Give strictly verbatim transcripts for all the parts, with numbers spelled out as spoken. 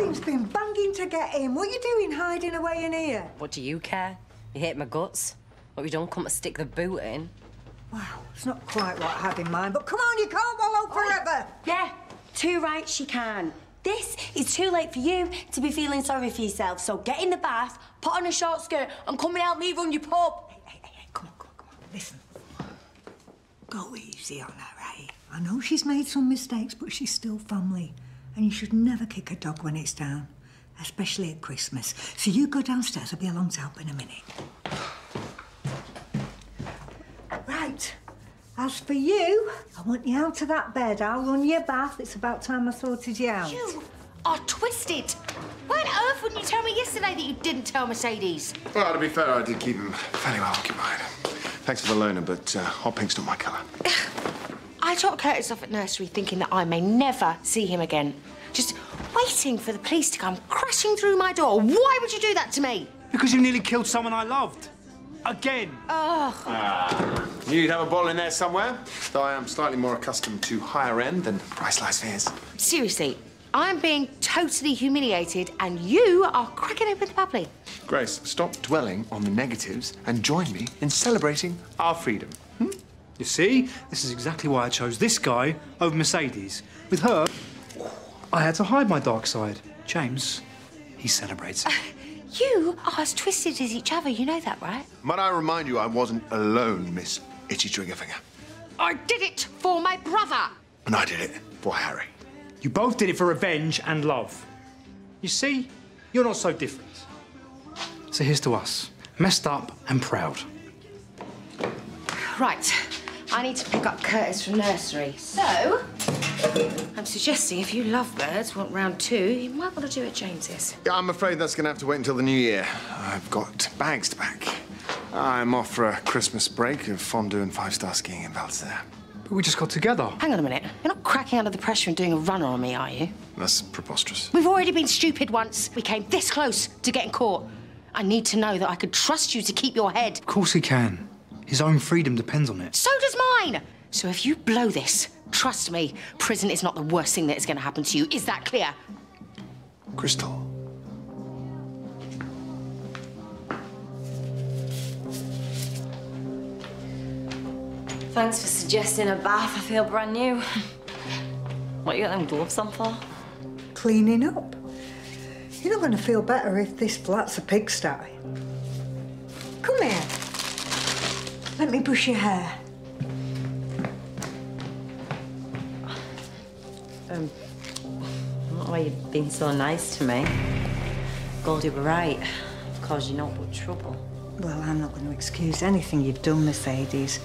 Robin's been banging to get in. What are you doing hiding away in here? What do you care? You hate my guts? What have you done? Come to stick the boot in? Wow, it's not quite what I had in mind, but come on, you can't wallow forever. Oh, yeah, too right she can. This is too late for you to be feeling sorry for yourself, so get in the bath, put on a short skirt and come and help me run your pub. Hey, hey, hey, hey, come on, come on, come on, listen. Go easy on her, right? I know she's made some mistakes, but she's still family. And you should never kick a dog when it's down, especially at Christmas. So you go downstairs, I'll be along to help in a minute. Right, as for you, I want you out of that bed. I'll run your bath. It's about time I sorted you out. You are twisted. Why on earth wouldn't you tell me yesterday that you didn't tell Mercedes? Well, to be fair, I did keep him fairly well occupied. Thanks for the loaner, but uh, hot pink's not my colour. I dropped Curtis off at nursery thinking that I may never see him again. Just waiting for the police to come crashing through my door. Why would you do that to me? Because you nearly killed someone I loved. Again. Ugh. Ah, you'd have a bottle in there somewhere. Though I am slightly more accustomed to higher end than priceless fares. Seriously, I'm being totally humiliated and you are cracking open the bubbly. Grace, stop dwelling on the negatives and join me in celebrating our freedom. Hmm? You see, this is exactly why I chose this guy over Mercedes. With her, I had to hide my dark side. James, he celebrates. Uh, you are as twisted as each other, you know that, right? Might I remind you I wasn't alone, Miss Itchy Triggerfinger. I did it for my brother. And I did it for Harry. You both did it for revenge and love. You see, you're not so different. So here's to us, messed up and proud. Right. I need to pick up Curtis from nursery. So, I'm suggesting if you lovebirds want round two, you might want to do it James's. Yeah, I'm afraid that's going to have to wait until the new year. I've got bags to pack. I'm off for a Christmas break of fondue and five-star skiing in Val d'Isère. But we just got together. Hang on a minute. You're not cracking under the pressure and doing a runner on me, are you? That's preposterous. We've already been stupid once. We came this close to getting caught. I need to know that I could trust you to keep your head. Of course he can. His own freedom depends on it. So does mine! So if you blow this, trust me, prison is not the worst thing that is going to happen to you. Is that clear? Crystal. Thanks for suggesting a bath. I feel brand new. What you got them gloves on for? Cleaning up. You're not going to feel better if this flat's a pigsty. Come here. Let me brush your hair. Um, why you've been so nice to me. Goldie were right. I've caused you no but trouble. Well, I'm not going to excuse anything you've done, Mercedes.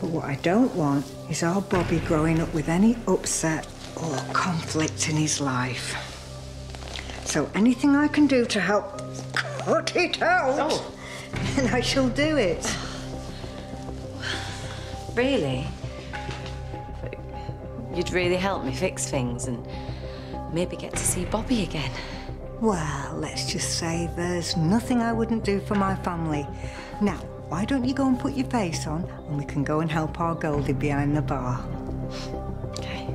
But what I don't want is our Bobby growing up with any upset or conflict in his life. So anything I can do to help cut it out, oh. then I shall do it. Really? You'd really help me fix things and maybe get to see Bobby again. Well, let's just say there's nothing I wouldn't do for my family. Now, why don't you go and put your face on and we can go and help our Goldie behind the bar. Okay.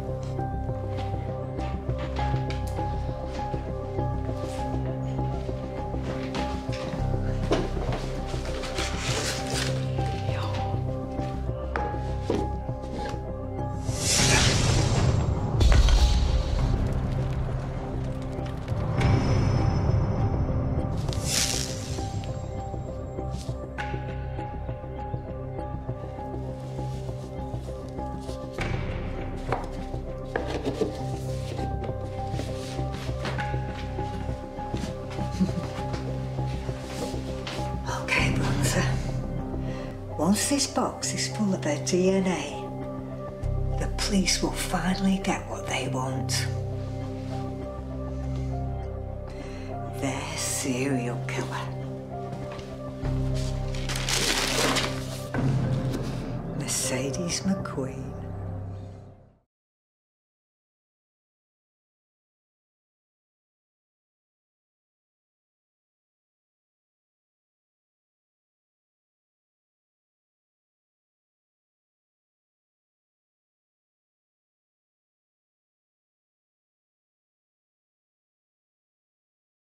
Once this box is full of their D N A, the police will finally get what they want. Their serial killer. Mercedes McQueen.